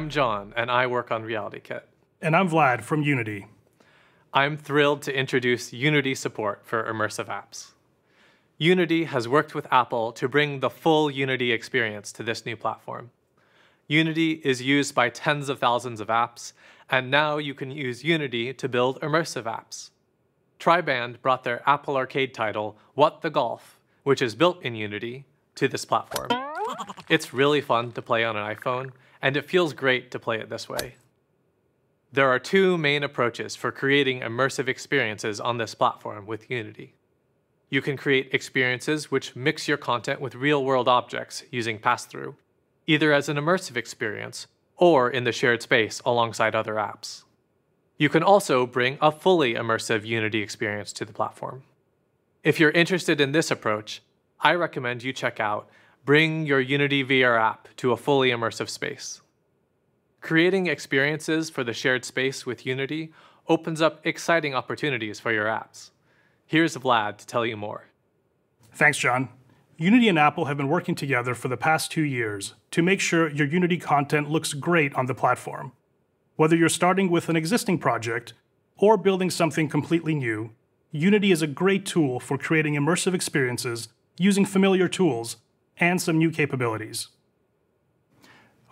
I'm John, and I work on RealityKit. And I'm Vlad from Unity. I'm thrilled to introduce Unity support for immersive apps. Unity has worked with Apple to bring the full Unity experience to this new platform. Unity is used by tens of thousands of apps, and now you can use Unity to build immersive apps. Triband brought their Apple Arcade title, What the Golf, which is built in Unity, to this platform. It's really fun to play on an iPhone, and it feels great to play it this way. There are two main approaches for creating immersive experiences on this platform with Unity. You can create experiences which mix your content with real-world objects using pass-through, either as an immersive experience or in the shared space alongside other apps. You can also bring a fully immersive Unity experience to the platform. If you're interested in this approach, I recommend you check out Bring Your Unity VR App to a Fully Immersive Space. Creating experiences for the shared space with Unity opens up exciting opportunities for your apps. Here's Vlad to tell you more. Thanks, John. Unity and Apple have been working together for the past 2 years to make sure your Unity content looks great on the platform. Whether you're starting with an existing project or building something completely new, Unity is a great tool for creating immersive experiences using familiar tools and some new capabilities.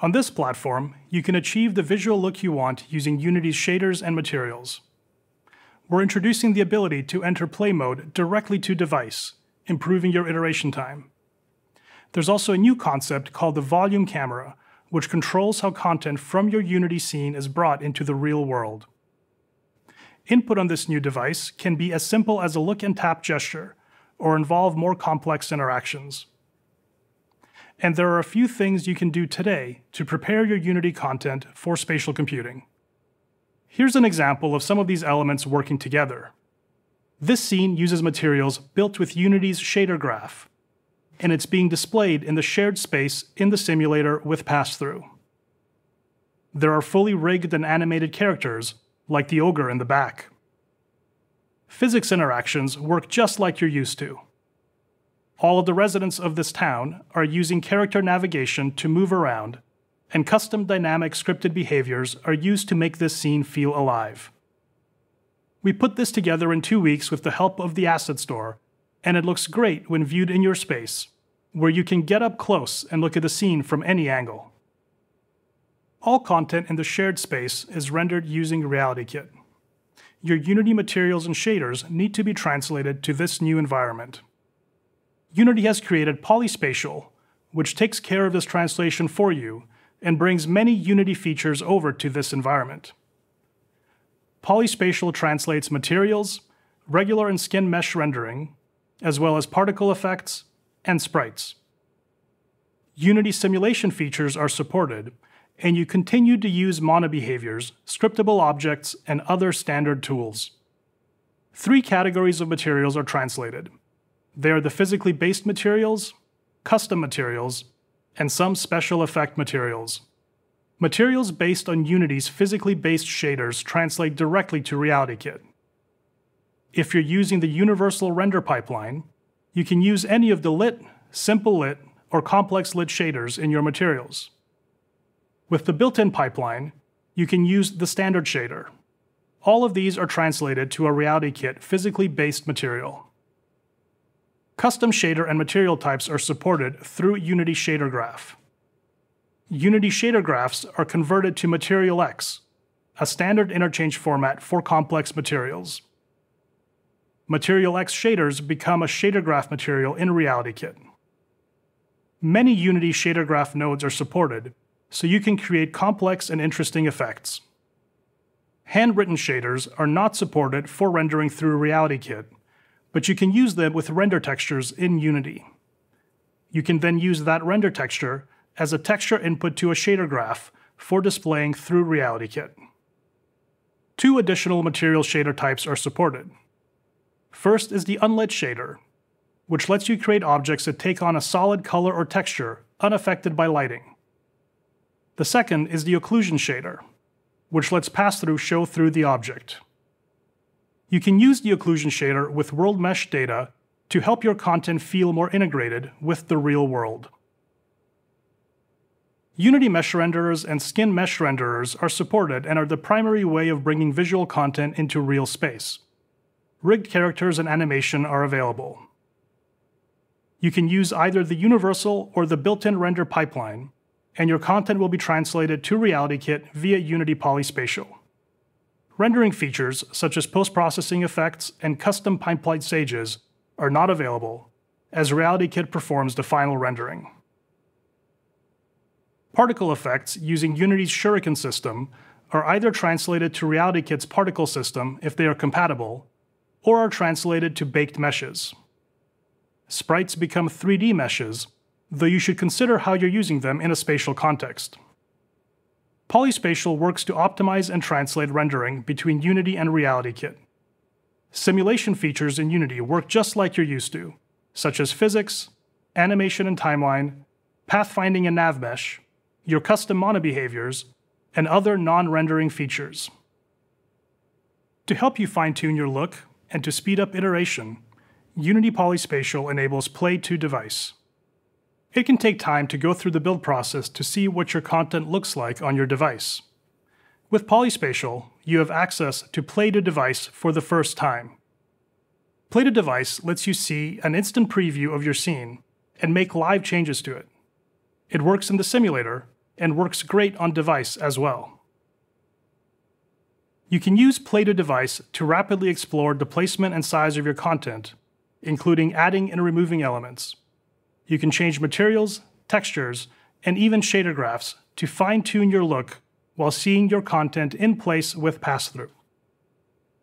On this platform, you can achieve the visual look you want using Unity's shaders and materials. We're introducing the ability to enter play mode directly to device, improving your iteration time. There's also a new concept called the volume camera, which controls how content from your Unity scene is brought into the real world. Input on this new device can be as simple as a look and tap gesture, or involve more complex interactions. And there are a few things you can do today to prepare your Unity content for spatial computing. Here's an example of some of these elements working together. This scene uses materials built with Unity's shader graph, and it's being displayed in the shared space in the simulator with pass-through. There are fully rigged and animated characters, like the ogre in the back. Physics interactions work just like you're used to. All of the residents of this town are using character navigation to move around, and custom dynamic scripted behaviors are used to make this scene feel alive. We put this together in 2 weeks with the help of the asset store, and it looks great when viewed in your space, where you can get up close and look at the scene from any angle. All content in the shared space is rendered using RealityKit. Your Unity materials and shaders need to be translated to this new environment. Unity has created Polyspatial, which takes care of this translation for you and brings many Unity features over to this environment. Polyspatial translates materials, regular and skin mesh rendering, as well as particle effects and sprites. Unity simulation features are supported, and you continue to use MonoBehaviours, scriptable objects, and other standard tools. 3 categories of materials are translated. They are the physically based materials, custom materials, and some special effect materials. Materials based on Unity's physically based shaders translate directly to RealityKit. If you're using the Universal Render Pipeline, you can use any of the lit, simple lit, or complex lit shaders in your materials. With the built-in pipeline, you can use the standard shader. All of these are translated to a RealityKit physically based material. Custom shader and material types are supported through Unity Shader Graph. Unity Shader Graphs are converted to MaterialX, a standard interchange format for complex materials. MaterialX shaders become a shader graph material in RealityKit. Many Unity Shader Graph nodes are supported, so you can create complex and interesting effects. Handwritten shaders are not supported for rendering through RealityKit, but you can use them with render textures in Unity. You can then use that render texture as a texture input to a shader graph for displaying through RealityKit. 2 additional material shader types are supported. First is the unlit shader, which lets you create objects that take on a solid color or texture unaffected by lighting. The second is the occlusion shader, which lets pass-through show through the object. You can use the occlusion shader with world mesh data to help your content feel more integrated with the real world. Unity mesh renderers and skin mesh renderers are supported and are the primary way of bringing visual content into real space. Rigged characters and animation are available. You can use either the universal or the built-in render pipeline, and your content will be translated to RealityKit via Unity Polyspatial. Rendering features such as post-processing effects and custom pipeline stages are not available, as RealityKit performs the final rendering. Particle effects using Unity's Shuriken system are either translated to RealityKit's particle system if they are compatible, or are translated to baked meshes. Sprites become 3D meshes, though you should consider how you're using them in a spatial context. Polyspatial works to optimize and translate rendering between Unity and RealityKit. Simulation features in Unity work just like you're used to, such as physics, animation and timeline, pathfinding and nav mesh, your custom MonoBehaviours, and other non-rendering features. To help you fine-tune your look and to speed up iteration, Unity Polyspatial enables play to device. It can take time to go through the build process to see what your content looks like on your device. With Polyspatial, you have access to play to device for the first time. Play to device lets you see an instant preview of your scene and make live changes to it. It works in the simulator and works great on device as well. You can use play to device to rapidly explore the placement and size of your content, including adding and removing elements. You can change materials, textures, and even shader graphs to fine-tune your look while seeing your content in place with pass-through.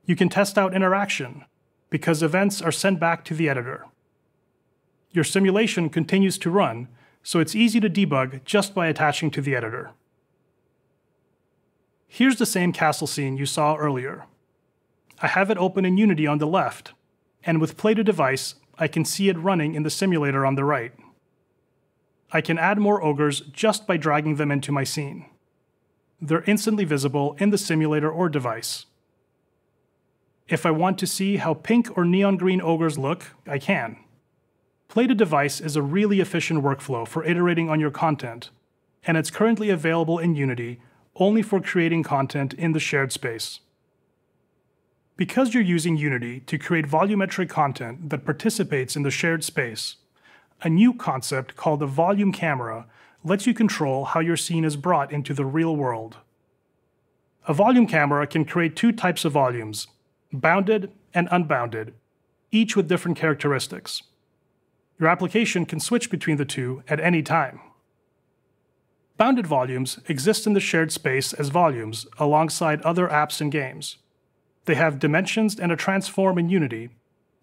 You can test out interaction, because events are sent back to the editor. Your simulation continues to run, so it's easy to debug just by attaching to the editor. Here's the same castle scene you saw earlier. I have it open in Unity on the left, and with play to device, I can see it running in the simulator on the right. I can add more ogres just by dragging them into my scene. They're instantly visible in the simulator or device. If I want to see how pink or neon green ogres look, I can. Play to device is a really efficient workflow for iterating on your content, and it's currently available in Unity only for creating content in the shared space. Because you're using Unity to create volumetric content that participates in the shared space, a new concept called the volume camera lets you control how your scene is brought into the real world. A volume camera can create two types of volumes, bounded and unbounded, each with different characteristics. Your application can switch between the two at any time. Bounded volumes exist in the shared space as volumes alongside other apps and games. They have dimensions and a transform in Unity,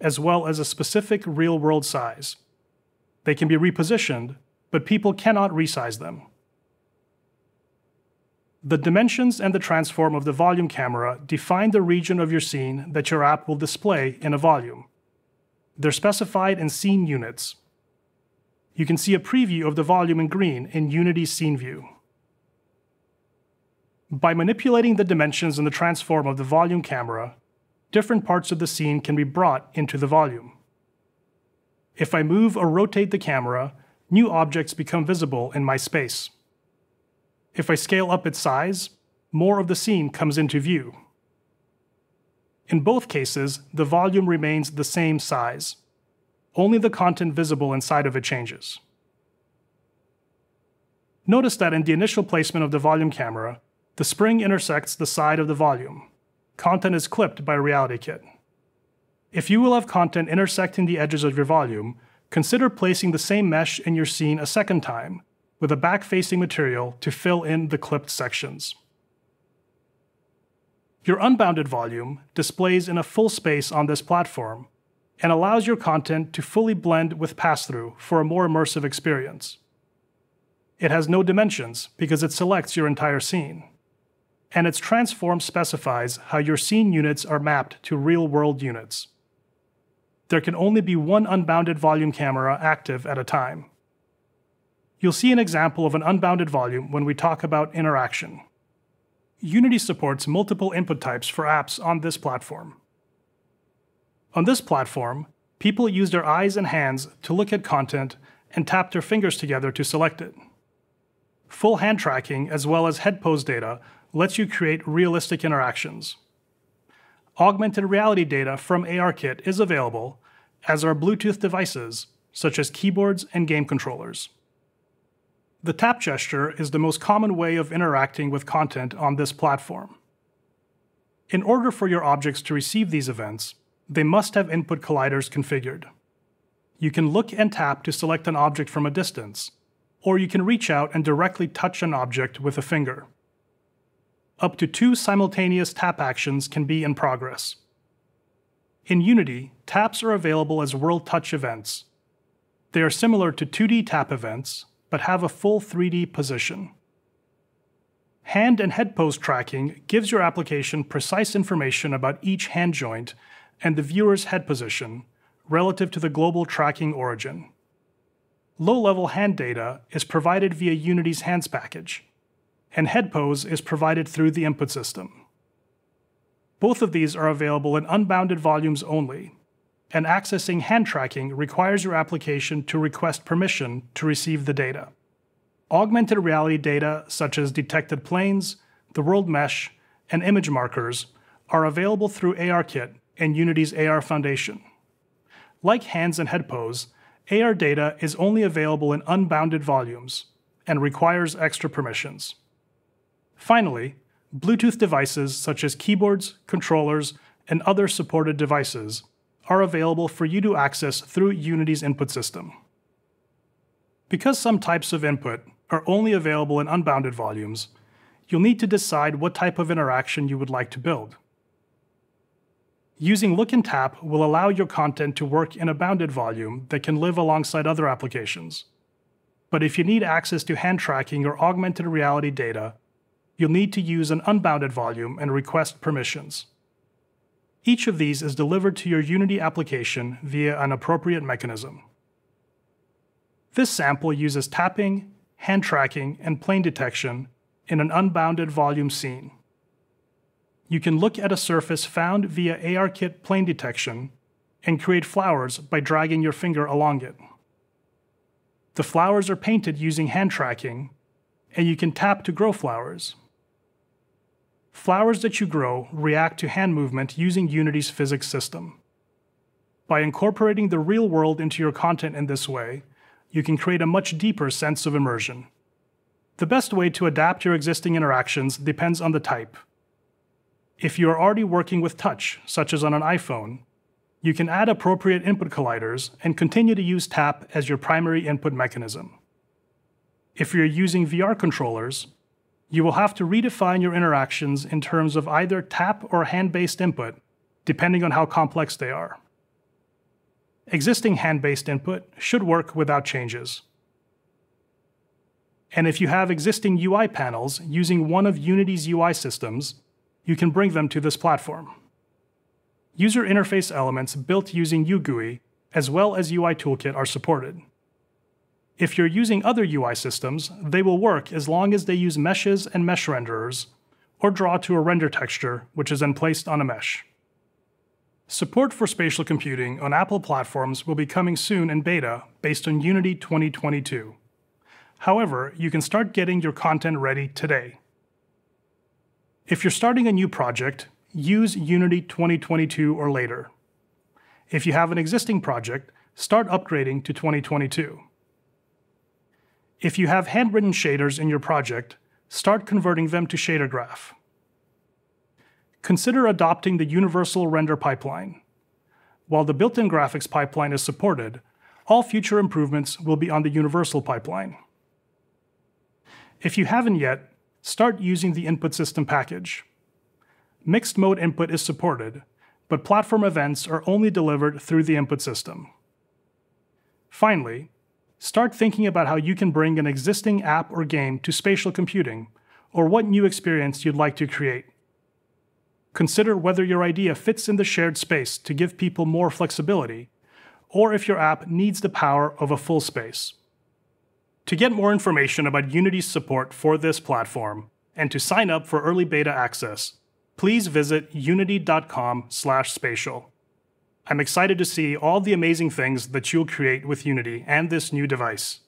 as well as a specific real-world size. They can be repositioned, but people cannot resize them. The dimensions and the transform of the volume camera define the region of your scene that your app will display in a volume. They're specified in scene units. You can see a preview of the volume in green in Unity's scene view. By manipulating the dimensions and the transform of the volume camera, different parts of the scene can be brought into the volume. If I move or rotate the camera, new objects become visible in my space. If I scale up its size, more of the scene comes into view. In both cases, the volume remains the same size. Only the content visible inside of it changes. Notice that in the initial placement of the volume camera, the spring intersects the side of the volume. Content is clipped by RealityKit. If you will have content intersecting the edges of your volume, consider placing the same mesh in your scene a second time, with a back-facing material to fill in the clipped sections. Your unbounded volume displays in a full space on this platform and allows your content to fully blend with pass-through for a more immersive experience. It has no dimensions because it selects your entire scene, and its transform specifies how your scene units are mapped to real-world units. There can only be one unbounded volume camera active at a time. You'll see an example of an unbounded volume when we talk about interaction. Unity supports multiple input types for apps on this platform. On this platform, people use their eyes and hands to look at content and tap their fingers together to select it. full hand tracking, as well as head pose data, lets you create realistic interactions. Augmented reality data from ARKit is available, as are Bluetooth devices, such as keyboards and game controllers. The tap gesture is the most common way of interacting with content on this platform. In order for your objects to receive these events, they must have input colliders configured. You can look and tap to select an object from a distance, or you can reach out and directly touch an object with a finger. Up to 2 simultaneous tap actions can be in progress. In Unity, taps are available as World Touch events. They are similar to 2D tap events, but have a full 3D position. Hand and head pose tracking gives your application precise information about each hand joint and the viewer's head position relative to the global tracking origin. Low-level hand data is provided via Unity's hands package, and head pose is provided through the input system. Both of these are available in unbounded volumes only, and accessing hand tracking requires your application to request permission to receive the data. Augmented reality data such as detected planes, the world mesh, and image markers are available through ARKit and Unity's AR Foundation. Like hands and head pose, AR data is only available in unbounded volumes and requires extra permissions. Finally, Bluetooth devices such as keyboards, controllers, and other supported devices are available for you to access through Unity's input system. Because some types of input are only available in unbounded volumes, you'll need to decide what type of interaction you would like to build. Using Look and Tap will allow your content to work in a bounded volume that can live alongside other applications. But if you need access to hand tracking or augmented reality data, you'll need to use an unbounded volume and request permissions. Each of these is delivered to your Unity application via an appropriate mechanism. This sample uses tapping, hand tracking, and plane detection in an unbounded volume scene. You can look at a surface found via ARKit plane detection and create flowers by dragging your finger along it. The flowers are painted using hand tracking, and you can tap to grow flowers. Flowers that you grow react to hand movement using Unity's physics system. By incorporating the real world into your content in this way, you can create a much deeper sense of immersion. The best way to adapt your existing interactions depends on the type. If you are already working with touch, such as on an iPhone, you can add appropriate input colliders and continue to use tap as your primary input mechanism. If you're using VR controllers, you will have to redefine your interactions in terms of either tap or hand-based input, depending on how complex they are. Existing hand-based input should work without changes. And if you have existing UI panels using one of Unity's UI systems, you can bring them to this platform. User interface elements built using UGUI as well as UI Toolkit are supported. If you're using other UI systems, they will work as long as they use meshes and mesh renderers, or draw to a render texture, which is then placed on a mesh. Support for spatial computing on Apple platforms will be coming soon in beta based on Unity 2022. However, you can start getting your content ready today. If you're starting a new project, use Unity 2022 or later. If you have an existing project, start upgrading to 2022. If you have handwritten shaders in your project, start converting them to Shader Graph. Consider adopting the Universal Render Pipeline. While the built-in graphics pipeline is supported, all future improvements will be on the Universal Pipeline. If you haven't yet, start using the input system package. Mixed mode input is supported, but platform events are only delivered through the input system. Finally, start thinking about how you can bring an existing app or game to spatial computing, or what new experience you'd like to create. Consider whether your idea fits in the shared space to give people more flexibility, or if your app needs the power of a full space. To get more information about Unity's support for this platform, and to sign up for early beta access, please visit unity.com/spatial. I'm excited to see all the amazing things that you'll create with Unity and this new device.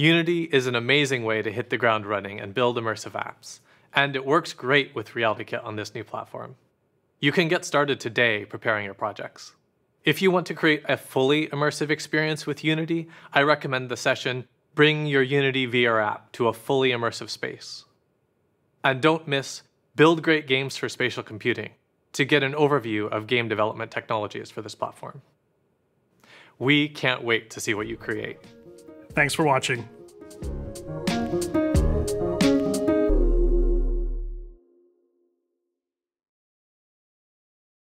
Unity is an amazing way to hit the ground running and build immersive apps, and it works great with RealityKit on this new platform. You can get started today preparing your projects. If you want to create a fully immersive experience with Unity, I recommend the session Bring Your Unity VR App to a Fully Immersive Space. And don't miss Build Great Games for Spatial Computing to get an overview of game development technologies for this platform. We can't wait to see what you create. Thanks for watching.